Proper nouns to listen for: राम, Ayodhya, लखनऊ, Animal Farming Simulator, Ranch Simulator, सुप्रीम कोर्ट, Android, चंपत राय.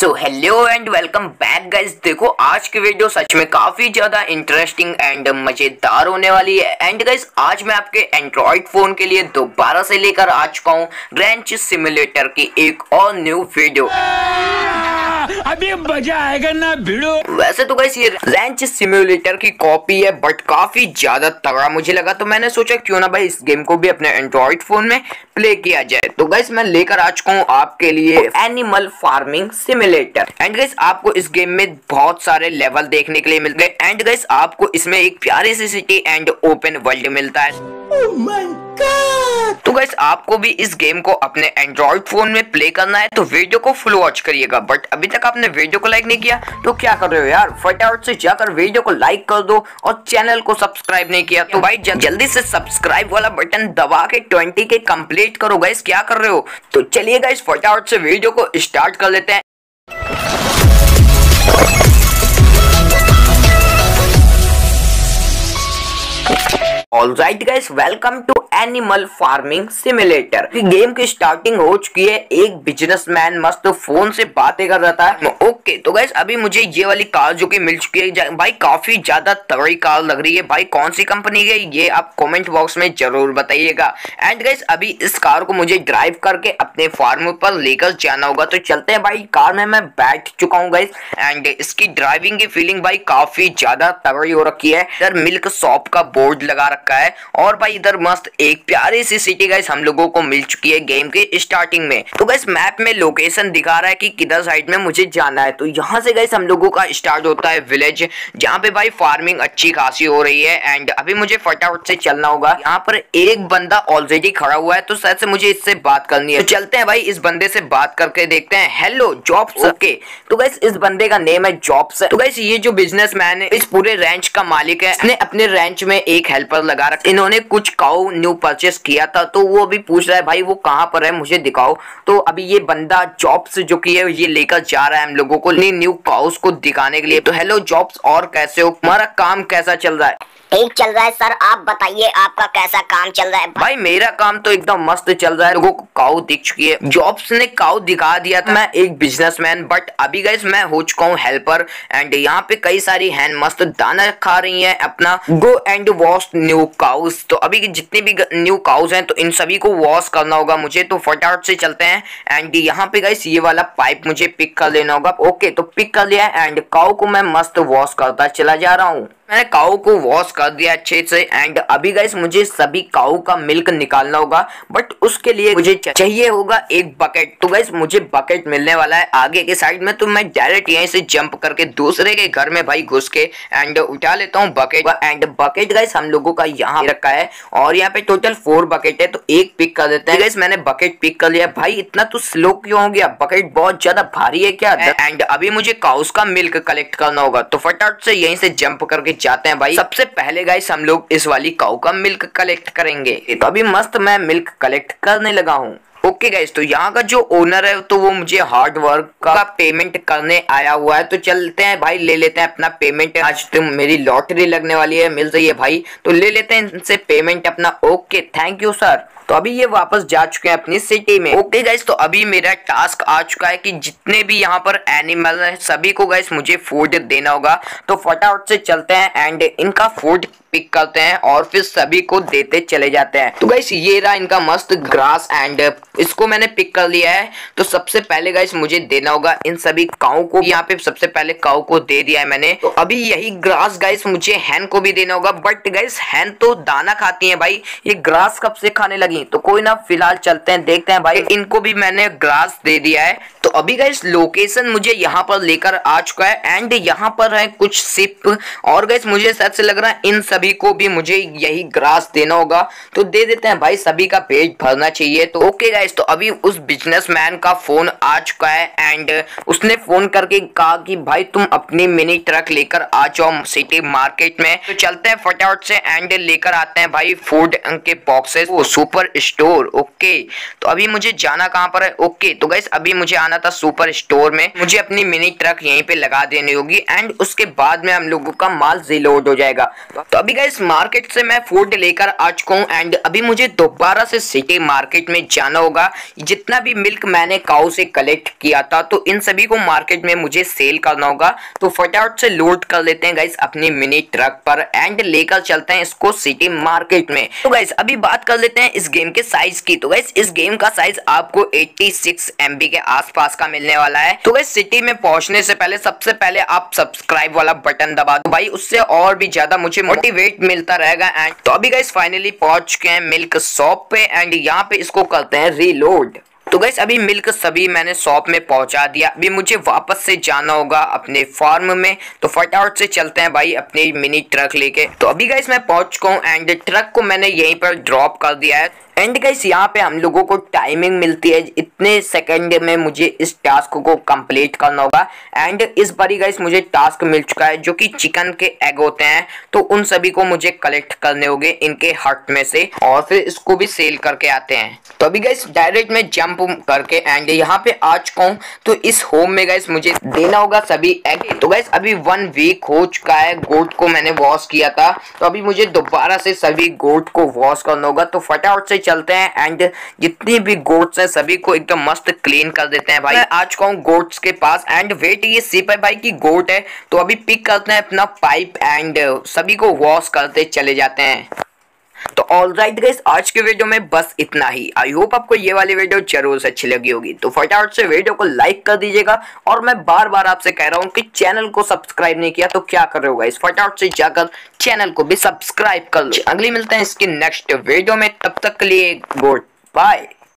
So hello and welcome back guys. देखो आज की वीडियो सच में काफ़ी ज़्यादा इंटरेस्टिंग एंड मज़ेदार होने वाली है। एंड गाइज आज मैं आपके एंड्रॉयड फ़ोन के लिए दोबारा से लेकर आ चुका हूँ रेंच सिमुलेटर की एक और न्यू वीडियो। अभी मजा आएगा ना भिड़ो। वैसे तो गाइस ये रेंच सिमुलेटर की कॉपी है बट काफ़ी ज़्यादा तगड़ा मुझे लगा, तो मैंने सोचा क्यों ना भाई इस गेम को भी अपने एंड्रॉयड फ़ोन में प्ले किया जाए। तो गाइस मैं लेकर आ चुका हूँ आपके लिए animal farming simulator. And guys आपको इस गेम में बहुत सारे लेवल देखने के लिए मिल गए। एंड गाइस आपको इसमें एक प्यारी सी सिटी एंड ओपन वर्ल्ड मिलता है। Oh my god. तो गाइस आपको भी इस गेम को अपने एंड्रॉइड फोन में प्ले करना है, तो वीडियो को फुल वॉच करिएगा। बट अभी तक आपने वीडियो को लाइक नहीं किया तो क्या कर रहे हो यार, फटाफट से जाकर वीडियो को लाइक कर दो। और चैनल को सब्सक्राइब नहीं किया तो भाई जल्दी से सब्सक्राइब वाला बटन दबा के 20 के कंप्लीट करो। गाइस क्या कर रहे हो, तो चलिए गाइस फटाफट से वीडियो को स्टार्ट कर लेते हैं। All right guys, welcome to animal farming simulator. Game की स्टार्टिंग हो चुकी है, एक बिजनेसमैन मस्त फोन से बातें कर रहा था। ओके तो गाइस अभी मुझे ये वाली कार जो कि मिल चुकी है भाई, काफी ज्यादा तगड़ी कार लग रही है भाई। कौन सी कंपनी है ये आप कमेंट बॉक्स में जरूर बताइएगा। एंड गाइस अभी इस कार को मुझे ड्राइव करके अपने फार्म पर लेकर जाना होगा, तो चलते हैं भाई। कार में मैं बैठ चुका हूँ गाइस, एंड इसकी ड्राइविंग की फीलिंग भाई काफी ज्यादा तगड़ी हो रखी है। इधर मिल्क शॉप का बोर्ड लगा रखा है और भाई इधर मस्त एक प्यारी सी सिटी गाइस हम लोगों को मिल चुकी है गेम के स्टार्टिंग में। तो गाइस मैप में लोकेशन दिखा रहा है कि किधर साइड में मुझे जाना है, तो यहाँ से गाइस हम लोगों का स्टार्ट होता है विलेज, जहाँ पे भाई फार्मिंग अच्छी खासी हो रही है। एंड अभी मुझे फटाफट से चलना होगा। यहाँ पर एक बंदा ऑलरेडी खड़ा हुआ है, तो शायद से मुझे इससे बात करनी है। तो चलते हैं भाई इस बंदे से बात करके देखते हैं। Hello jobs. ओके तो गाइस इस बंदे का नेम है जॉब्स। तो गाइस ये जो बिजनेसमैन है इस पूरे रेंच का मालिक है। इसने अपने रेंच में एक हेल्पर लगा रखा, इन्होंने कुछ काऊ न्यू परचेस किया था, तो वो अभी पूछ रहा है भाई वो कहाँ पर है मुझे दिखाओ। तो अभी ये बंदा जॉब्स जो कि है ये लेकर जा रहा है हम लोगों को न्यू काउस को दिखाने के लिए। तो हेलो जॉब्स, और कैसे हो, तुम्हारा काम कैसा चल रहा है? ठीक चल रहा है सर, आप बताइए आपका कैसा काम चल रहा है? भाई मेरा काम तो एकदम मस्त चल रहा है, लोगों को काऊ दिख चुकी है। जॉब्स ने काऊ दिखा दिया था। मैं एक बिजनेसमैन बट अभी गाइस मैं हो चुका हूँ हेल्पर। एंड यहाँ पे कई सारी हैंड मस्त दाना खा रही है अपना। Go and wash new cows. तो अभी जितने भी न्यू काउस हैं तो इन सभी को वॉश करना होगा मुझे, तो फटाफट से चलते हैं। एंड यहाँ पे गाइस ये वाला पाइप मुझे पिक कर लेना होगा। ओके तो पिक कर लिया एंड काऊ को मैं मस्त वॉश करता चला जा रहा हूँ। मैंने काऊ को वॉश कर दिया अच्छे से। एंड अभी गाइस मुझे सभी काऊ का मिल्क निकालना होगा, बट उसके लिए मुझे चाहिए होगा एक बकेट। तो गाइस मुझे बकेट मिलने वाला है आगे के साइड में, तो मैं डायरेक्ट यहीं से जंप करके दूसरे के घर में भाई घुस के एंड उठा लेता हूँ बकेट। एंड बकेट गाइस हम लोगों का यहाँ रखा है और यहाँ पे टोटल 4 बकेट है, तो एक पिक कर देते हैं। गाइस मैंने बकेट पिक कर लिया। भाई इतना तो स्लो क्यों हो गया, बकेट बहुत ज्यादा भारी है क्या? एंड अभी मुझे काउस का मिल्क कलेक्ट करना होगा, तो फटाफट से यहीं से जंप करके जाते हैं भाई। सबसे पहले गाइस हम लोग इस वाली काऊ का मिल्क कलेक्ट करेंगे, तो अभी मस्त मैं मिल्क कलेक्ट करने लगा हूँ। ओके गाइस तो यहाँ का जो ओनर है तो वो मुझे हार्ड वर्क का पेमेंट करने आया हुआ है, तो चलते हैं भाई ले लेते हैं अपना पेमेंट। आज तो मेरी लॉटरी लगने वाली है, मिल रही है भाई, तो ले लेते हैं इनसे पेमेंट अपना। Okay thank you sir. तो अभी ये वापस जा चुके हैं अपनी सिटी में। ओके गाइस तो अभी मेरा टास्क आ चुका है कि जितने भी यहाँ पर एनिमल हैं सभी को गाइस मुझे फूड देना होगा, तो फटाफट से चलते हैं एंड इनका फूड पिक करते हैं और फिर सभी को देते चले जाते हैं। तो गाइस ये रहा इनका मस्त ग्रास एंड इसको मैंने पिक कर लिया है। तो सबसे पहले गाइस मुझे देना होगा इन सभी काऊ को। यहाँ पे सबसे पहले काऊ को दे दिया है मैंने, तो अभी यही ग्रास गाइस मुझे हैन को भी देना होगा। बट गाइस हैन तो दाना खाती है भाई, ये ग्रास कब से खाने लगी, तो कोई ना फिलहाल चलते हैं देखते हैं भाई। इनको भी मैंने ग्रास दे दिया है। तो अभी गाइस लोकेशन मुझे यहाँ पर लेकर आ चुका है एंड यहाँ पर है कुछ सिप और गाइस मुझे शायद से लग रहा है इन सभी को भी मुझे यही ग्रास देना होगा, तो दे देते हैं भाई, सभी का पेट भरना चाहिए। तो ओके गाइस तो अभी उस बिजनेसमैन का फोन आ चुका है एंड उसने फोन करके कहा कि भाई तुम अपनी मिनी ट्रक लेकर आ जाओ सिटी मार्केट में, तो चलते हैं फटाफट से एंड लेकर आते हैं भाई फूड के बॉक्सेस सुपर स्टोर। ओके तो अभी मुझे जाना कहाँ पर है? ओके तो गाइस अभी मुझे आना था सुपर स्टोर में, मुझे अपनी मिनी ट्रक यहीं पे लगा देनी होगी एंड उसके बाद में हम लोगों का माल रिलोड हो जाएगा। तो अभी फाइनली गाइस मार्केट से मैं फूड लेकर आ चुका हूँ एंड अभी मुझे दोबारा से सिटी मार्केट में जाना होगा। जितना भी मिल्क मैंने काऊ से कलेक्ट किया था तो इन सभी को मार्केट में मुझे सेल करना होगा। तो फटाफट से लोड कर लेते हैं गाइस अपनी मिनी ट्रक पर एंड लेकर चलते हैं इसको सिटी मार्केट में। तो गाइस अभी बात कर लेते हैं इस गेम के साइज की। तो गाइस इस गेम का साइज आपको 86 MB के आसपास का मिलने वाला है। तो गाइस सिटी में पहुंचने से पहले सबसे पहले आप सब्सक्राइब वाला बटन दबा दो भाई, उससे और भी ज्यादा मुझे मोटिवेट मिलता रहेगा। एंड तो अभी गाइस फाइनली पहुंच गए हैं मिल्क शॉप पे एंड यहाँ पे इसको करते हैं रीलोड। तो गाइस अभी मिल्क सभी मैंने शॉप में पहुंचा दिया। अभी मुझे वापस से जाना होगा अपने फार्म में, तो फटाफट से चलते हैं भाई अपनी मिनी ट्रक लेके। तो अभी गाइस मैं पहुंच गया हूँ एंड ट्रक को मैंने यहीं पर ड्रॉप कर दिया है। एंड गाइस यहाँ पे हम लोगों को टाइमिंग मिलती है, इतने सेकंड में मुझे इस टास्क को कंप्लीट करना होगा। एंड इस बारी गाइस मुझे टास्क मिल चुका है जो कि चिकन के एग होते हैं, तो उन सभी को मुझे कलेक्ट करने होंगे इनके हट में से और फिर इसको भी सेल करके आते हैं। तो अभी गाइस डायरेक्ट में जंप करके एंड यहाँ पे आ चुका हूँ। तो इस होम में गाइस मुझे देना होगा सभी एग। तो गाइस अभी 1 वीक हो चुका है, गोट को मैंने वॉश किया था, तो अभी मुझे दोबारा से सभी गोट को वॉश करना होगा। तो फटाफट से चलते हैं एंड जितने भी गोट्स हैं सभी को एकदम मस्त क्लीन कर देते हैं भाई। आ चुका हूं गोट्स के पास एंड वेट ये सिप है भाई की गोट है, तो अभी पिक करते हैं अपना पाइप एंड सभी को वॉश करते चले जाते हैं। तो ऑलराइट गाइस आज के वीडियो में बस इतना ही। आई होप आपको ये वाली वीडियो जरूर से अच्छी लगी होगी। तो फटाफट से वीडियो को लाइक कर दीजिएगा और मैं बार बार आपसे कह रहा हूँ कि चैनल को सब्सक्राइब नहीं किया तो क्या कर रहे हो गाइस, फटाफट से जाकर चैनल को भी सब्सक्राइब कर लो। अगली मिलते हैं इसकी नेक्स्ट वीडियो में, तब तक के लिए गुड बाय।